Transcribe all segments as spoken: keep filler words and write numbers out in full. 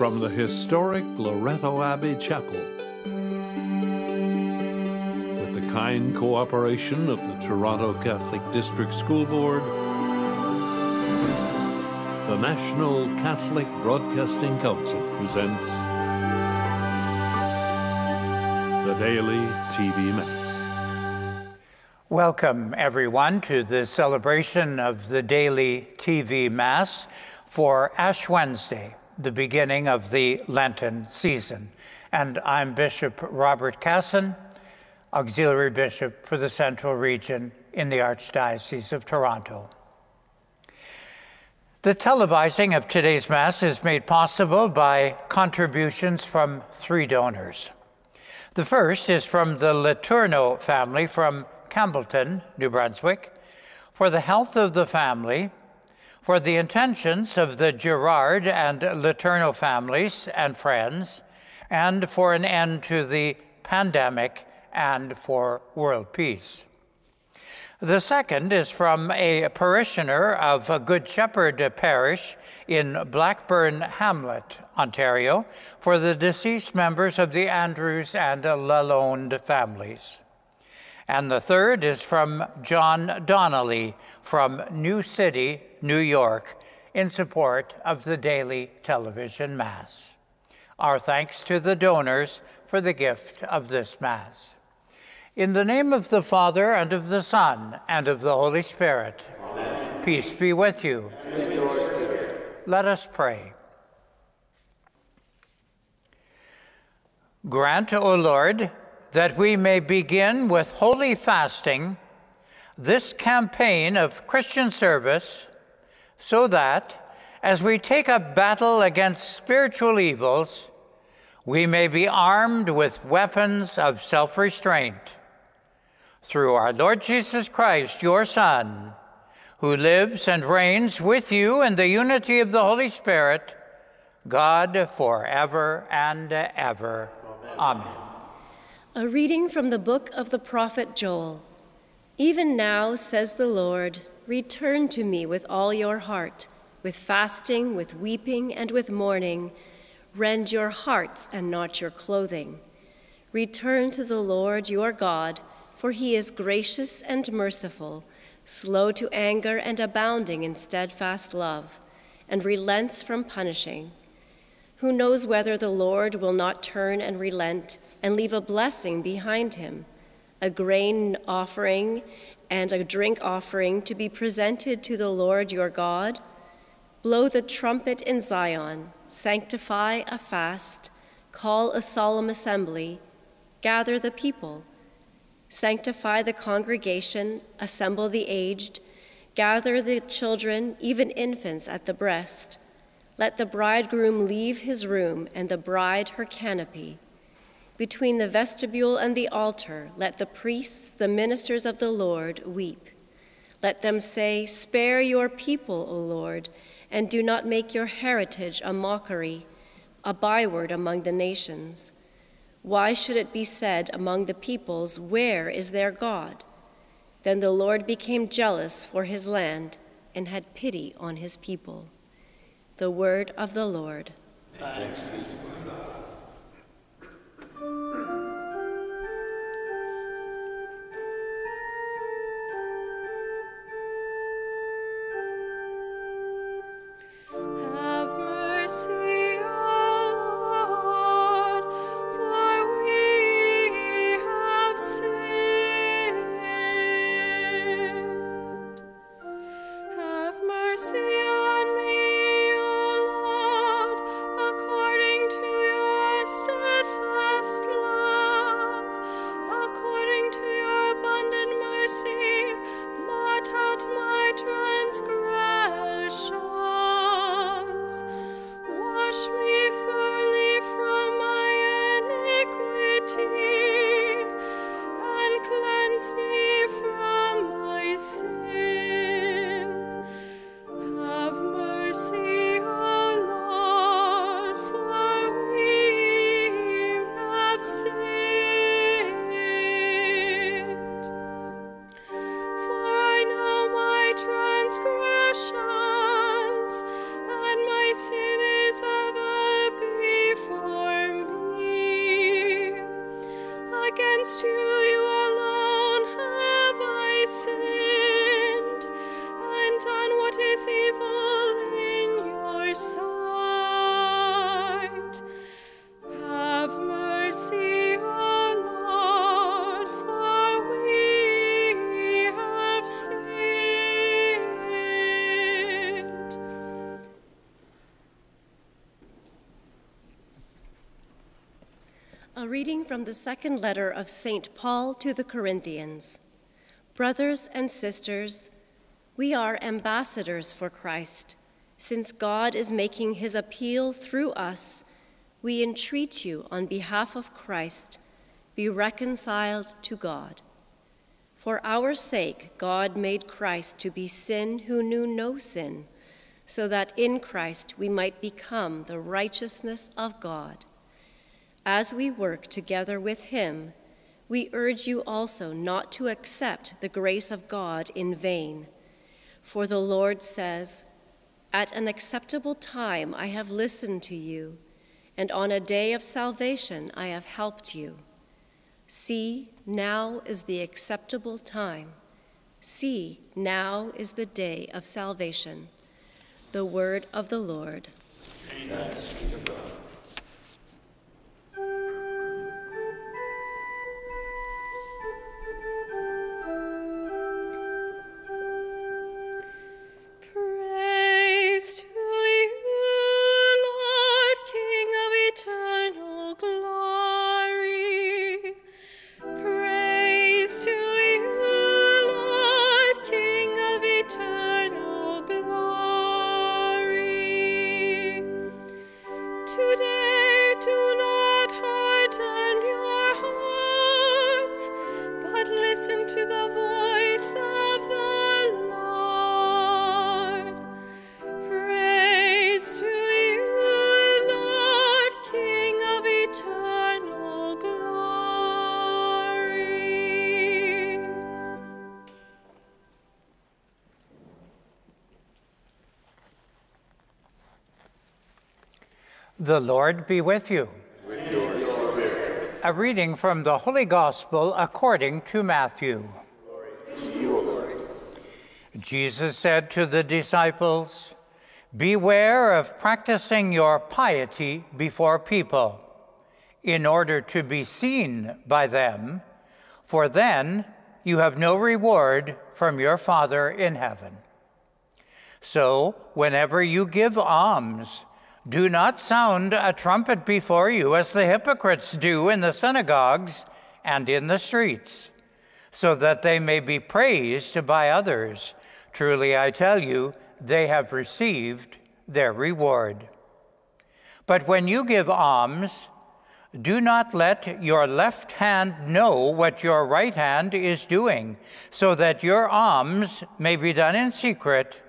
from the historic Loreto Abbey Chapel. With the kind cooperation of the Toronto Catholic District School Board, the National Catholic Broadcasting Council presents the Daily T V Mass. Welcome, everyone, to the celebration of the Daily T V Mass for Ash Wednesday, the beginning of the Lenten season. And I'm Bishop Robert Casson, Auxiliary Bishop for the Central Region in the Archdiocese of Toronto. The televising of today's Mass is made possible by contributions from three donors. The first is from the Letourneau family from Campbellton, New Brunswick, for the health of the family, for the intentions of the Girard and Letourneau families and friends, and for an end to the pandemic and for world peace. The second is from a parishioner of Good Shepherd Parish in Blackburn Hamlet, Ontario, for the deceased members of the Andrews and Lalonde families. And the third is from John Donnelly from New City, New York, in support of the Daily Television Mass. Our thanks to the donors for the gift of this Mass. In the name of the Father, and of the Son, and of the Holy Spirit. Amen. Peace be with you. And with your spirit. Let us pray. Grant, O Lord, that we may begin with holy fasting this campaign of Christian service, so that, as we take up battle against spiritual evils, we may be armed with weapons of self-restraint. Through our Lord Jesus Christ, your Son, who lives and reigns with you in the unity of the Holy Spirit, God forever and ever. Amen. Amen. A reading from the book of the prophet Joel. Even now, says the Lord, return to me with all your heart, with fasting, with weeping, and with mourning. Rend your hearts and not your clothing. Return to the Lord your God, for he is gracious and merciful, slow to anger and abounding in steadfast love, and relents from punishing. Who knows whether the Lord will not turn and relent and leave a blessing behind him, a grain offering and a drink offering to be presented to the Lord your God? Blow the trumpet in Zion, sanctify a fast, call a solemn assembly, gather the people. Sanctify the congregation, assemble the aged, gather the children, even infants at the breast. Let the bridegroom leave his room and the bride her canopy. Between the vestibule and the altar, let the priests, the ministers of the Lord, weep. Let them say, spare your people, O Lord, and do not make your heritage a mockery, a byword among the nations. Why should it be said among the peoples, where is their God? Then the Lord became jealous for his land and had pity on his people. The word of the Lord. Thanks be to God. Mercy on me, O Lord, according to Reading from the second letter of Saint Paul to the Corinthians. Brothers and sisters, we are ambassadors for Christ. Since God is making his appeal through us, we entreat you on behalf of Christ, be reconciled to God. For our sake, God made Christ to be sin who knew no sin, so that in Christ we might become the righteousness of God. As we work together with him, we urge you also not to accept the grace of God in vain. For the Lord says, "At an acceptable time I have listened to you, and on a day of salvation I have helped you. See, now is the acceptable time. See, now is the day of salvation." The word of the Lord. Thanks be to God. The Lord be with you. With your spirit. A reading from the Holy Gospel according to Matthew. Glory to you, O Lord. Jesus said to the disciples, "Beware of practicing your piety before people, in order to be seen by them, for then you have no reward from your Father in heaven. So, whenever you give alms, do not sound a trumpet before you, as the hypocrites do in the synagogues and in the streets, so that they may be praised by others. Truly, I tell you, they have received their reward. But when you give alms, do not let your left hand know what your right hand is doing, so that your alms may be done in secret,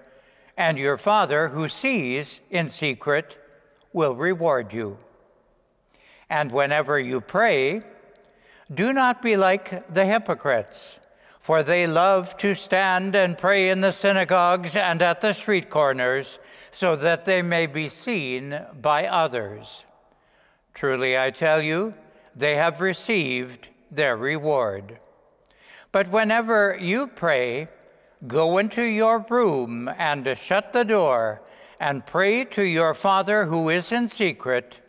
and your Father who sees in secret will reward you. And whenever you pray, do not be like the hypocrites, for they love to stand and pray in the synagogues and at the street corners, so that they may be seen by others. Truly, I tell you, they have received their reward. But whenever you pray, go into your room and shut the door, and pray to your Father who is in secret,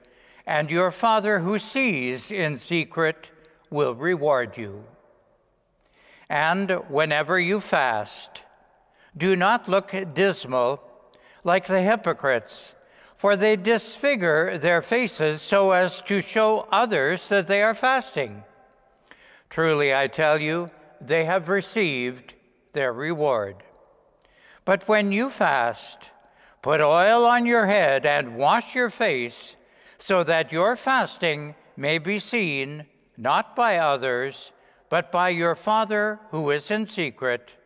and your Father who sees in secret will reward you. And whenever you fast, do not look dismal like the hypocrites, for they disfigure their faces so as to show others that they are fasting. Truly, I tell you, they have received their reward. But when you fast, put oil on your head and wash your face, so that your fasting may be seen, not by others, but by your Father who is in secret,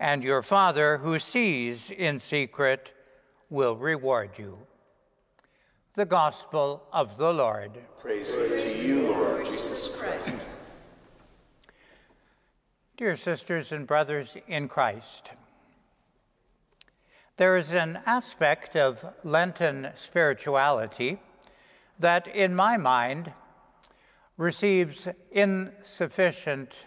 and your Father who sees in secret will reward you." The Gospel of the Lord. Praise, Praise to you, Lord Jesus Christ. Dear sisters and brothers in Christ, there is an aspect of Lenten spirituality that, in my mind, receives insufficient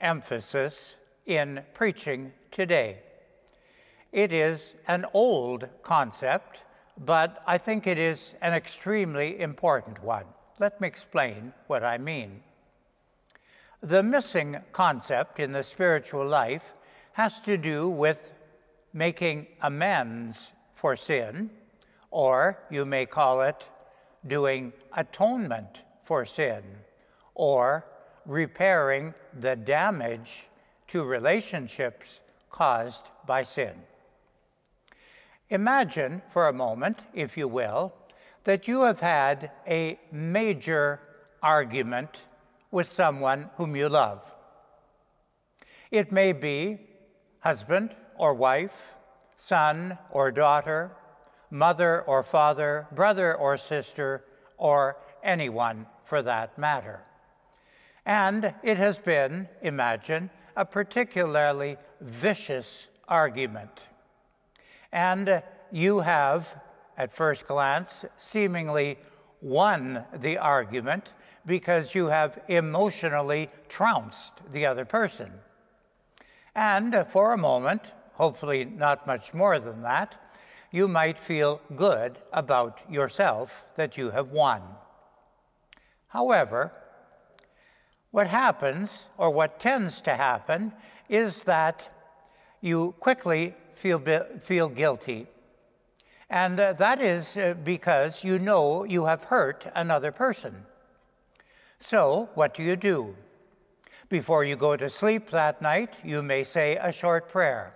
emphasis in preaching today, It is an old concept, but I think it is an extremely important one. Let me explain what I mean. The missing concept in the spiritual life has to do with making amends for sin, or you may call it doing atonement for sin, or repairing the damage to relationships caused by sin. Imagine for a moment, if you will, that you have had a major argument with someone whom you love. It may be husband or wife, son or daughter, mother or father, brother or sister, or anyone for that matter. And it has been, imagine, a particularly vicious argument. And you have, at first glance, seemingly won the argument because you have emotionally trounced the other person. And for a moment, hopefully not much more than that, you might feel good about yourself that you have won. However, what happens, or what tends to happen, is that you quickly feel, feel guilty. And that is because you know you have hurt another person. So what do you do? Before you go to sleep that night, you may say a short prayer.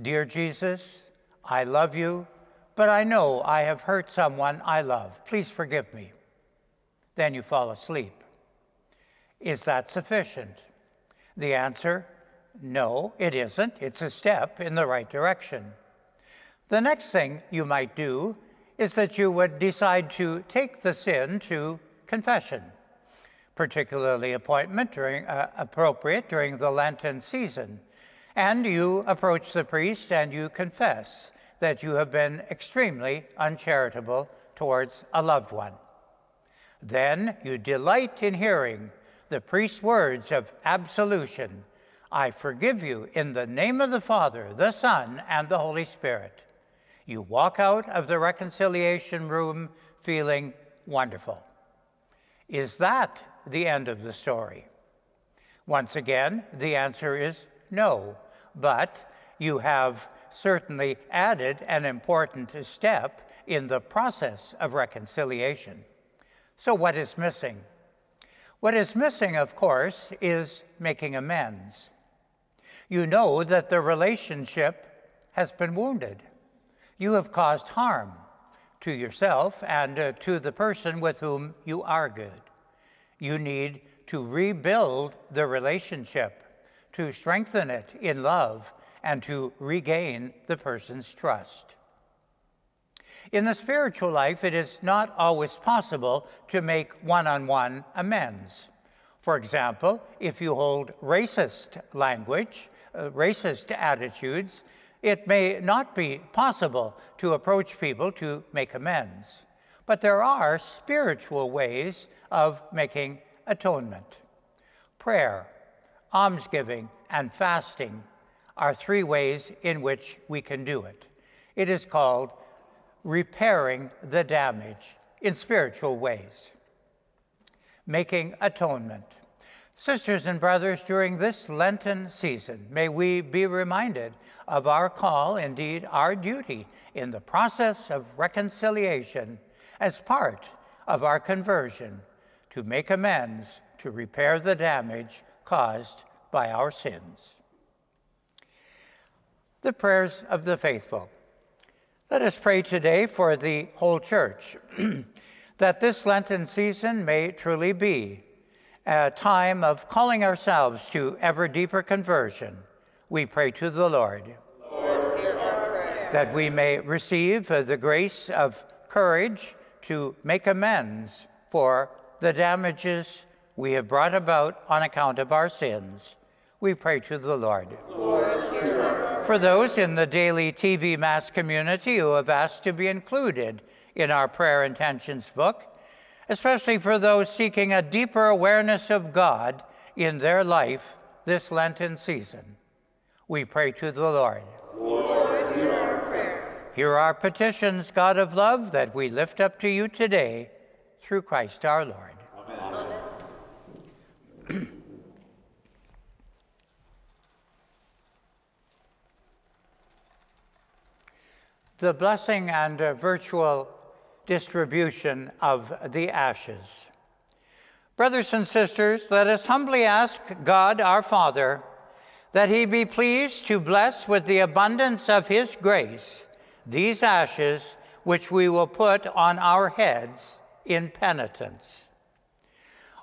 Dear Jesus, I love you, but I know I have hurt someone I love. Please forgive me. Then you fall asleep. Is that sufficient? The answer, no, it isn't. It's a step in the right direction. The next thing you might do is that you would decide to take the sin to confession, particularly appointment during, uh, appropriate during the Lenten season. And you approach the priest and you confess that you have been extremely uncharitable towards a loved one. Then you delight in hearing the priest's words of absolution. I forgive you in the name of the Father, the Son, and the Holy Spirit. You walk out of the reconciliation room feeling wonderful. Is that the end of the story? Once again, the answer is no, but you have certainly added an important step in the process of reconciliation. So what is missing? What is missing, of course, is making amends. You know that the relationship has been wounded. You have caused harm to yourself and uh, to the person with whom you argued. You need to rebuild the relationship, to strengthen it in love, and to regain the person's trust. In the spiritual life, it is not always possible to make one-on-one amends. For example, if you hold racist language, uh, racist attitudes, it may not be possible to approach people to make amends. But there are spiritual ways of making atonement. Prayer, almsgiving, and fasting are three ways in which we can do it. It is called repairing the damage in spiritual ways. Making atonement. Sisters and brothers, during this Lenten season, may we be reminded of our call, indeed our duty, in the process of reconciliation as part of our conversion, to make amends, to repair the damage caused by our sins. The prayers of the faithful. Let us pray today for the whole church, that this Lenten season may truly be a time of calling ourselves to ever deeper conversion. We pray to the Lord, Lord, hear our prayer. That we may receive the grace of courage to make amends for the damages we have brought about on account of our sins. We pray to the Lord. Lord, hear our prayer. For those in the Daily T V Mass community who have asked to be included in our prayer intentions book, especially for those seeking a deeper awareness of God in their life this Lenten season. We pray to the Lord. Lord, hear our petitions, God of love, that we lift up to you today, through Christ our Lord. Amen. Amen. The blessing and virtual distribution of the ashes. Brothers and sisters, let us humbly ask God our Father that he be pleased to bless with the abundance of his grace these ashes which we will put on our heads in penitence.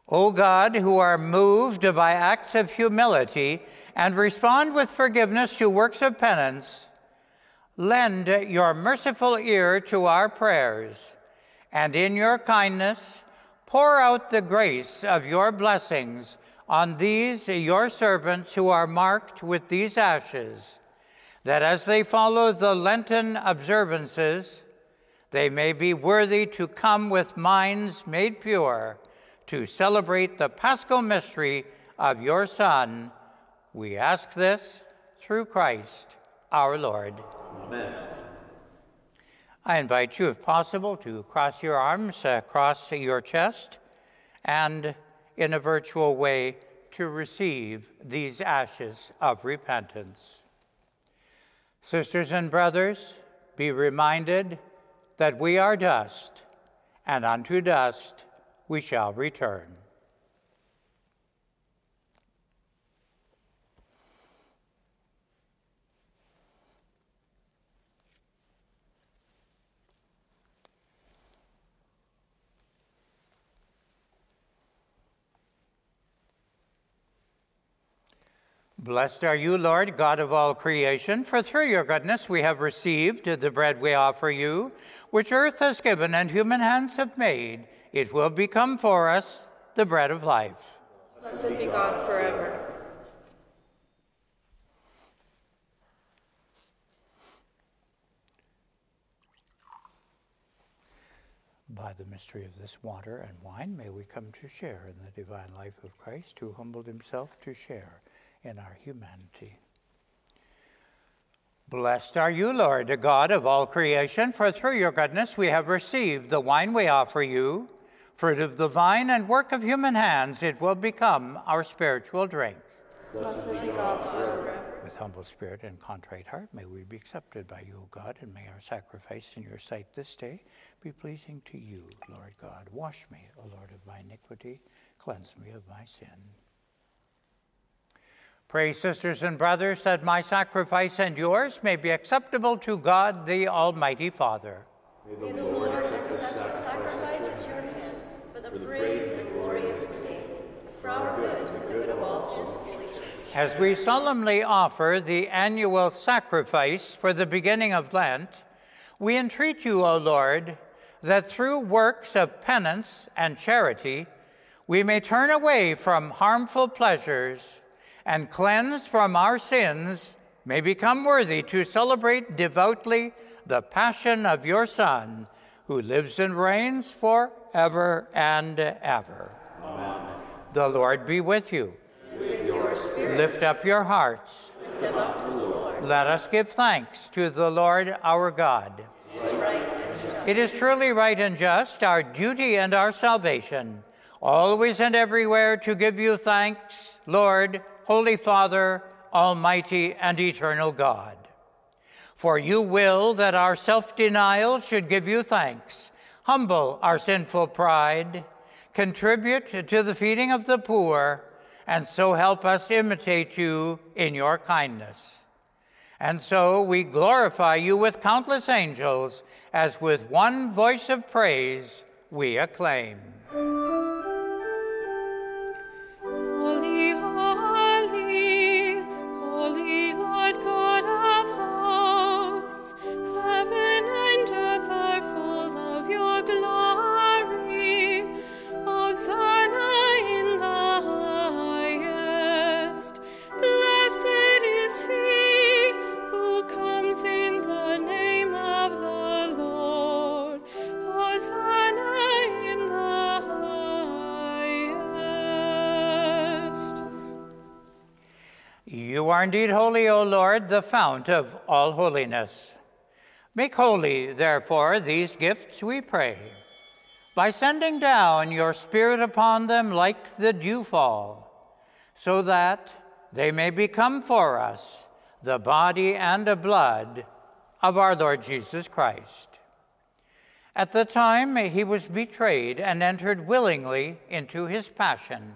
O God, who are moved by acts of humility and respond with forgiveness to works of penance, lend your merciful ear to our prayers, and in your kindness pour out the grace of your blessings on these, your servants, who are marked with these ashes, that as they follow the Lenten observances, they may be worthy to come with minds made pure to celebrate the Paschal mystery of your Son. We ask this through Christ our Lord. Amen. I invite you, if possible, to cross your arms, uh, cross your chest, and in a virtual way to receive these ashes of repentance. Sisters and brothers, be reminded that we are dust, and unto dust we shall return. Blessed are you, Lord, God of all creation, for through your goodness we have received the bread we offer you, which earth has given and human hands have made. It will become for us the bread of life. Blessed be God forever. By the mystery of this water and wine, may we come to share in the divine life of Christ, who humbled himself to share in our humanity. Blessed are you, Lord, God of all creation, for through your goodness we have received the wine we offer you. Fruit of the vine and work of human hands, it will become our spiritual drink. Blessed be God forever. With humble spirit and contrite heart, may we be accepted by you, O God, and may our sacrifice in your sight this day be pleasing to you, Lord God. Wash me, O Lord, of my iniquity. Cleanse me of my sin. Pray, sisters and brothers, that my sacrifice and yours may be acceptable to God, the Almighty Father. May the Lord accept this sacrifice at your hands for the praise and glory of his name, for our good and the good of all his holy church. As we solemnly offer the annual sacrifice for the beginning of Lent, we entreat you, O Lord, that through works of penance and charity, we may turn away from harmful pleasures and cleansed from our sins, may become worthy to celebrate devoutly the passion of your Son, who lives and reigns forever and ever. Amen. The Lord be with you. With your spirit. Lift up your hearts. Lift them up to the Lord. Let us give thanks to the Lord our God. It is right and just. It is truly right and just, our duty and our salvation, always and everywhere to give you thanks, Lord, Holy Father, Almighty and Eternal God. For you will that our self-denial should give you thanks, humble our sinful pride, contribute to the feeding of the poor, and so help us imitate you in your kindness. And so we glorify you with countless angels, as with one voice of praise we acclaim. You are indeed holy, O Lord, the fount of all holiness. Make holy, therefore, these gifts, we pray, by sending down your Spirit upon them like the dewfall, so that they may become for us the body and the blood of our Lord Jesus Christ. At the time he was betrayed and entered willingly into his passion,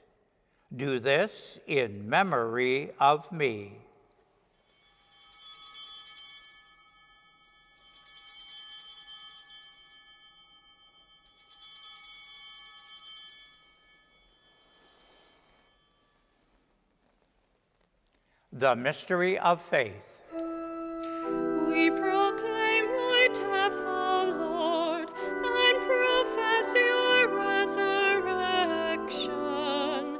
Do this in memory of me." The mystery of faith. We proclaim thy death, O Lord, and profess your resurrection.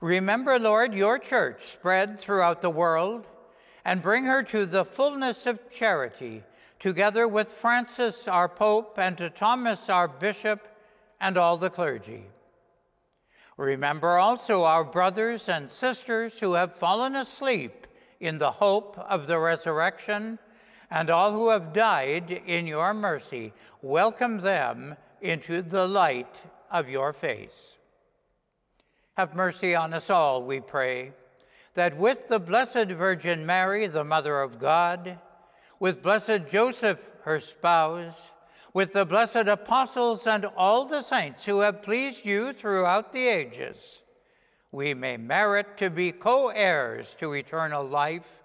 Remember, Lord, your church spread throughout the world, and bring her to the fullness of charity, together with Francis, our Pope, and to Thomas, our Bishop, and all the clergy. Remember also our brothers and sisters who have fallen asleep in the hope of the resurrection, and all who have died in your mercy. Welcome them into the light of your face. Have mercy on us all, we pray, that with the Blessed Virgin Mary, the Mother of God, with Blessed Joseph, her spouse, with the blessed apostles and all the saints who have pleased you throughout the ages, we may merit to be co-heirs to eternal life,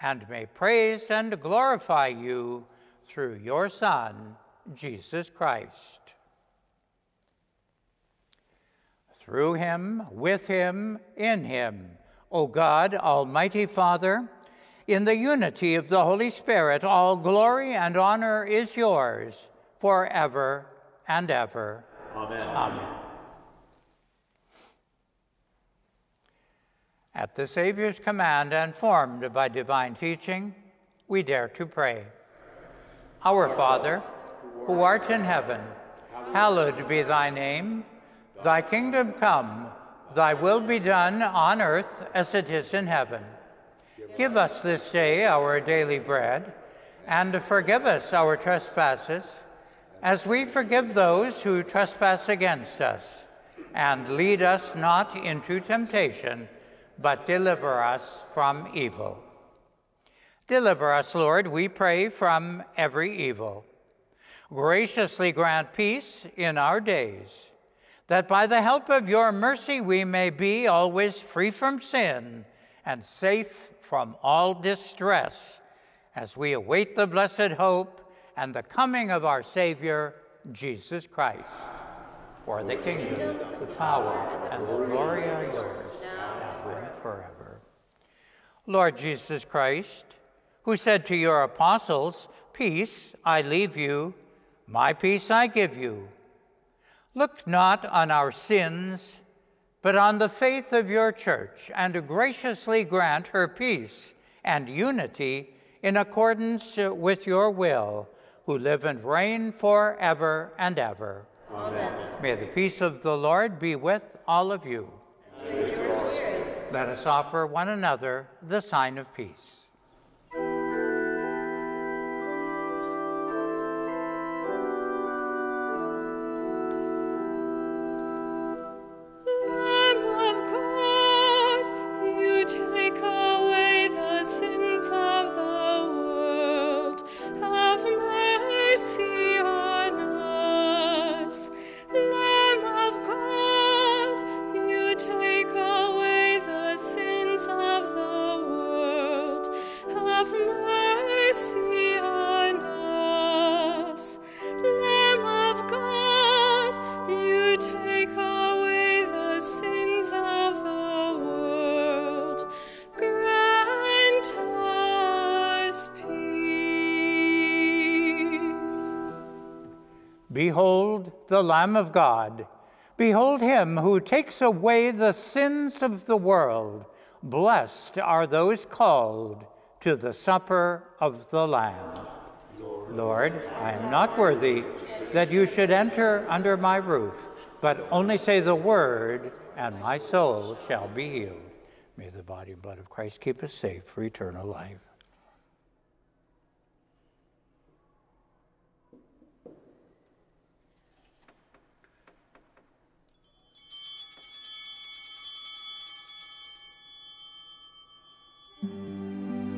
and may praise and glorify you through your Son, Jesus Christ. Through him, with him, in him, O God, Almighty Father, in the unity of the Holy Spirit, all glory and honor is yours forever and ever. Amen. Amen. At the Savior's command and formed by divine teaching, we dare to pray. Our Father, who art in heaven, hallowed be thy name. Thy kingdom come, thy will be done on earth as it is in heaven. Give us this day our daily bread, and forgive us our trespasses, as we forgive those who trespass against us. And lead us not into temptation, but deliver us from evil. Deliver us, Lord, we pray, from every evil. Graciously grant peace in our days, that by the help of your mercy we may be always free from sin and safe from all distress, as we await the blessed hope and the coming of our Savior, Jesus Christ. For the kingdom, the power, and the glory are yours, now and forever. Lord Jesus Christ, who said to your apostles, "Peace I leave you, my peace I give you," look not on our sins, but on the faith of your church, and to graciously grant her peace and unity in accordance with your will, who live and reign forever and ever. Amen. May the peace of the Lord be with all of you. And with your spirit. Let us offer one another the sign of peace. Behold the Lamb of God. Behold him who takes away the sins of the world. Blessed are those called to the supper of the Lamb. Lord, I am not worthy that you should enter under my roof, but only say the word, and my soul shall be healed. May the body and blood of Christ keep us safe for eternal life.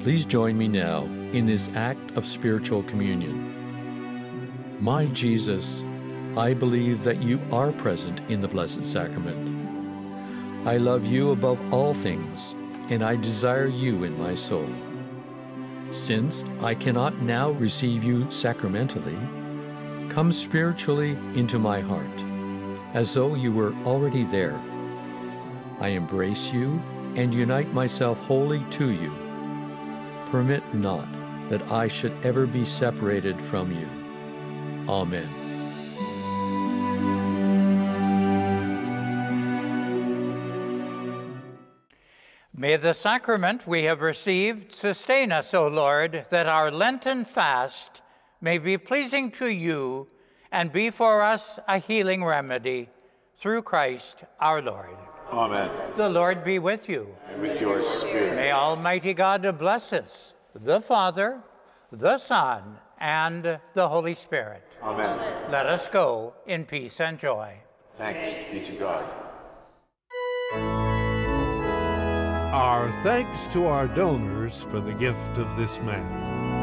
Please join me now in this act of spiritual communion. My Jesus, I believe that you are present in the Blessed Sacrament. I love you above all things, and I desire you in my soul. Since I cannot now receive you sacramentally, come spiritually into my heart, as though you were already there. I embrace you and unite myself wholly to you. Permit not that I should ever be separated from you. Amen. May the sacrament we have received sustain us, O Lord, that our Lenten fast may be pleasing to you and be for us a healing remedy, through Christ our Lord. Amen. The Lord be with you. And with your spirit. May Almighty God bless us, the Father, the Son, and the Holy Spirit. Amen. Let us go in peace and joy. Thanks be to God. Our thanks to our donors for the gift of this Mass.